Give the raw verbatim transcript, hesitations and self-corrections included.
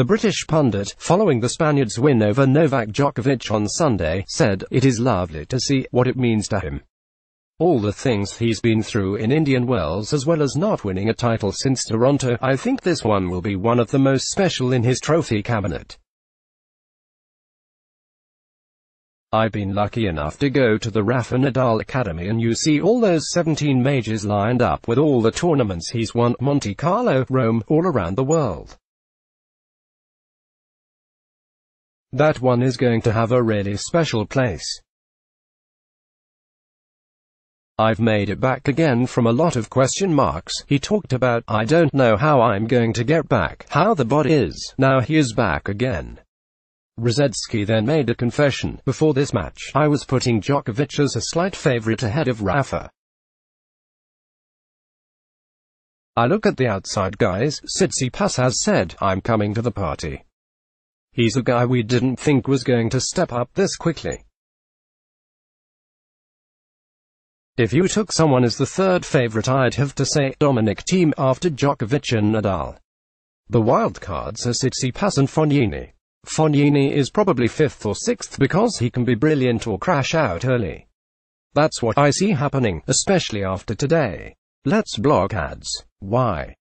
The British pundit, following the Spaniard's win over Novak Djokovic on Sunday, said, "It is lovely to see what it means to him. All the things he's been through in Indian Wells, as well as not winning a title since Toronto, I think this one will be one of the most special in his trophy cabinet. I've been lucky enough to go to the Rafa Nadal Academy, and you see all those seventeen majors lined up with all the tournaments he's won, Monte Carlo, Rome, all around the world. That one is going to have a really special place. I've made it back again from a lot of question marks." He talked about, "I don't know how I'm going to get back, how the body is, now he is back again." Rusedski then made a confession, "Before this match, I was putting Djokovic as a slight favorite ahead of Rafa. I look at the outside guys. Tsitsipas has said, I'm coming to the party. He's a guy we didn't think was going to step up this quickly. If you took someone as the third favorite, I'd have to say Dominic Thiem after Djokovic and Nadal. The wildcards are Tsitsipas and Fognini. Fognini is probably fifth or sixth because he can be brilliant or crash out early. That's what I see happening, especially after today." Let's block ads. Why?